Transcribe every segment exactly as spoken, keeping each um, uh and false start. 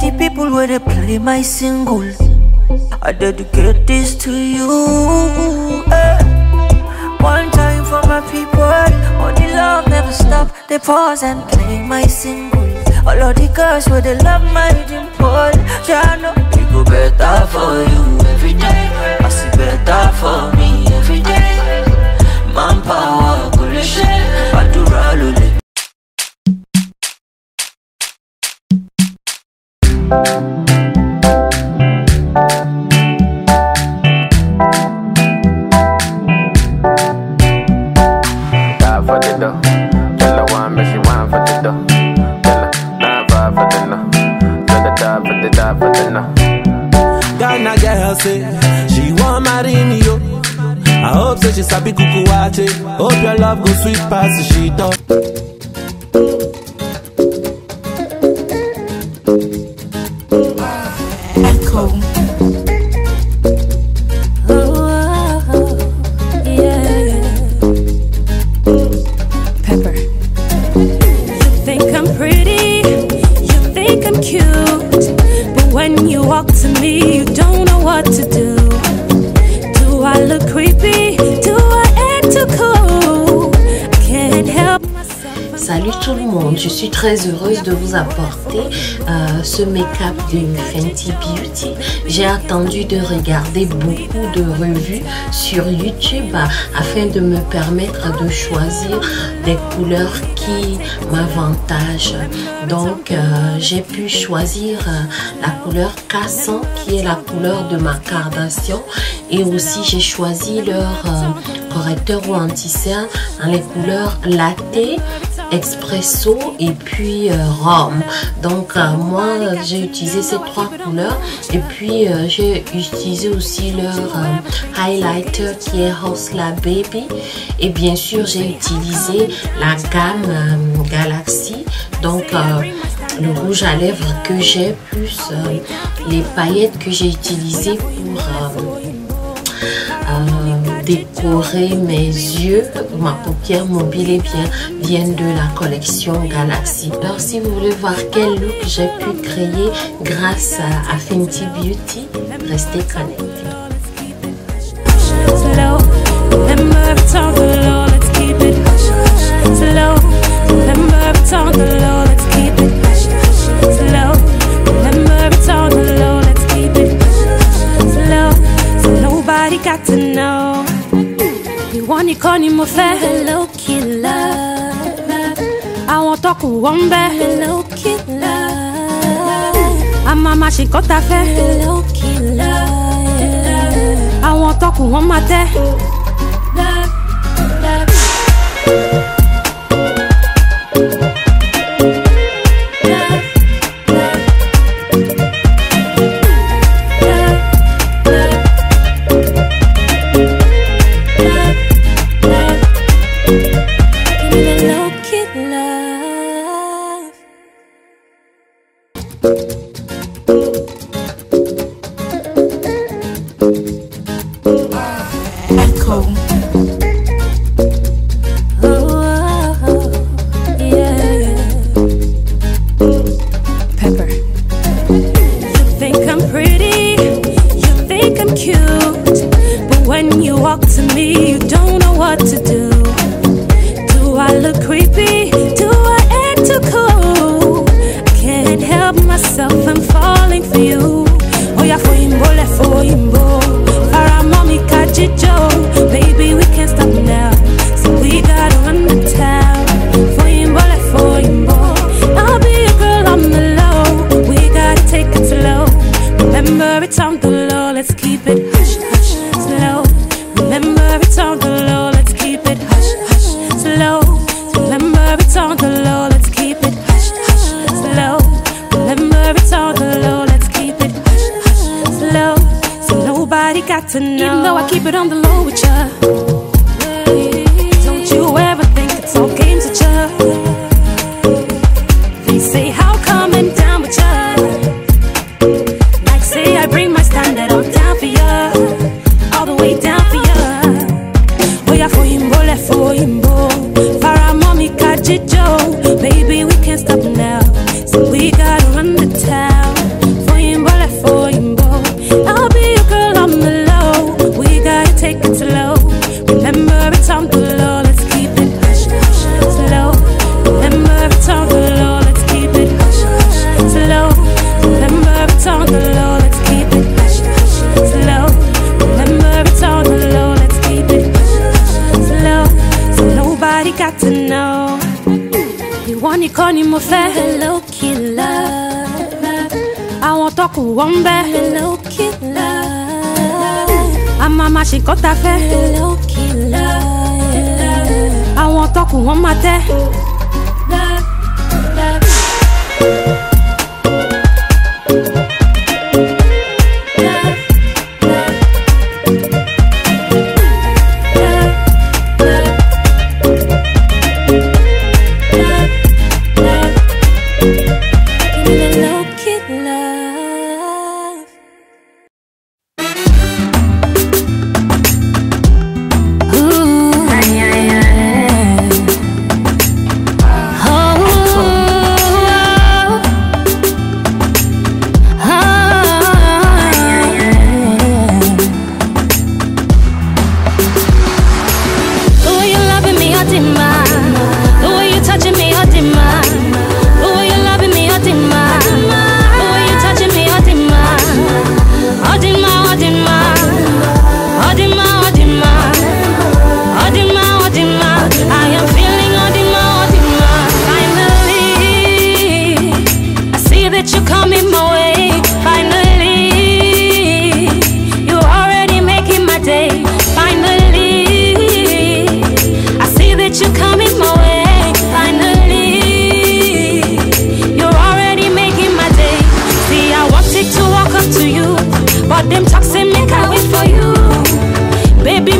the people where they play my single, I dedicate this to you, eh. One time for my people, all the love never stop. They pause and play my single. All of the girls where they love my rhythm pole. Try no, it go better for you every day. I see better for me every day. Manpower, collision, I do roll it. Ghana girl say she won't marry me, yo. I hope so she's happy cuckoo watch it. Hope your love goes sweet past the sheet up. Echo. Oh, yeah. Pepper. You think I'm pretty, you think I'm cute, but when you walk to me, you don't know what to do. Do I look creepy? Do I act too cool? I can't help myself. Salut tout le monde, je suis très heureuse de vous apporter euh, ce make-up de Fenty Beauty. J'ai attendu de regarder beaucoup de revues sur YouTube afin de me permettre de choisir des couleurs qui m'avantagent. Donc euh, j'ai pu choisir euh, la couleur Casson qui est la couleur de ma carnation, et aussi j'ai choisi leur euh, correcteur ou anti-cerne dans les couleurs latte, expresso et puis euh, rhum. Donc euh, moi j'ai utilisé ces trois couleurs, et puis euh, j'ai utilisé aussi leur euh, highlighter qui est Hustler Baby, et bien sûr j'ai utilisé la gamme euh, Galaxy, donc euh, le rouge à lèvres que j'ai plus euh, les paillettes que j'ai utilisées pour euh, Euh, décorer mes yeux, ma paupière mobile, et bien viennent de la collection Galaxy. Alors si vous voulez voir quel look j'ai pu créer grâce à, à Fenty Beauty, restez connectés. Got to know you want to call me fair, hello killer. I want to talk one bear, hello killer. I'm a machine got a fair, hello killer. I want to talk one matter. Even though I keep it on the low with ya, don't you ever think it's all games with ya. They say how coming down with ya, like say I bring my standard all down for ya, all the way down for ya. Oya foyimbo, le foyimbo, para mommy kajijo. Baby we can't stop now, so we gotta run the town. one iconi mo fẹ́. Hello killer, àwọn tó kù wọ́n bẹ́. Hello killer, àmà máa ṣe nǹkan tá fẹ́. Hello killer, àwọn tó kù wọ́n máa tẹ́. Baby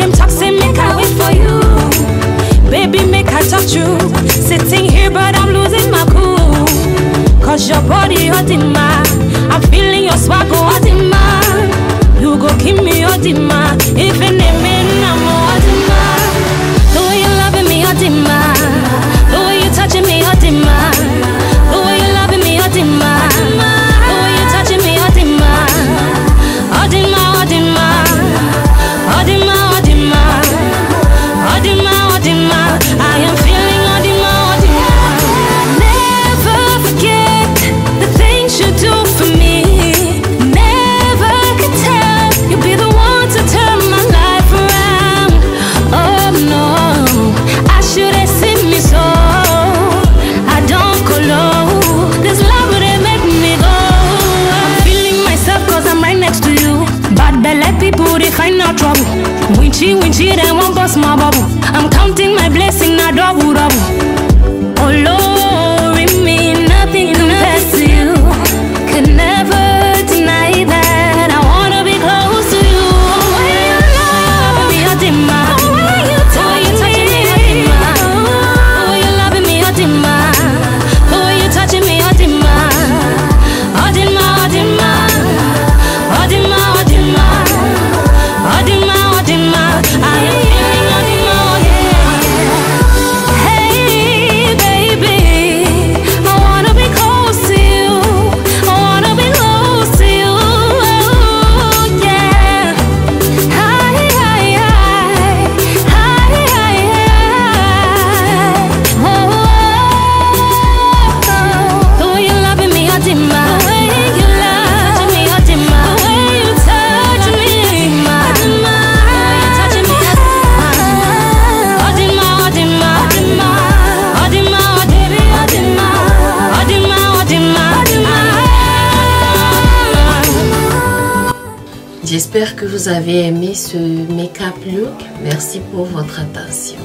Them talk say make I wait for you. Baby, make I talk true. Sitting here but I'm losing my cool. Cause your body Odima, I'm feeling your swag Odima. You go give me Odima, even if me I'm Odima. The way you loving me Odima, the way you touching me Odima, the way you loving me Odima. Winchy, then won't bust my bubble. I'm counting my blessing, now double double. Oh Lord, it means nothing compared to you. Could never deny that. I wanna be close to you. The way you love me, Odima. The way you touching me, Odima. The way you loving me, Odima. The way you touching me, Odima. Odima, Odima, Odima, Odima, Odima. J'espère que vous avez aimé ce make-up look. Merci pour votre attention.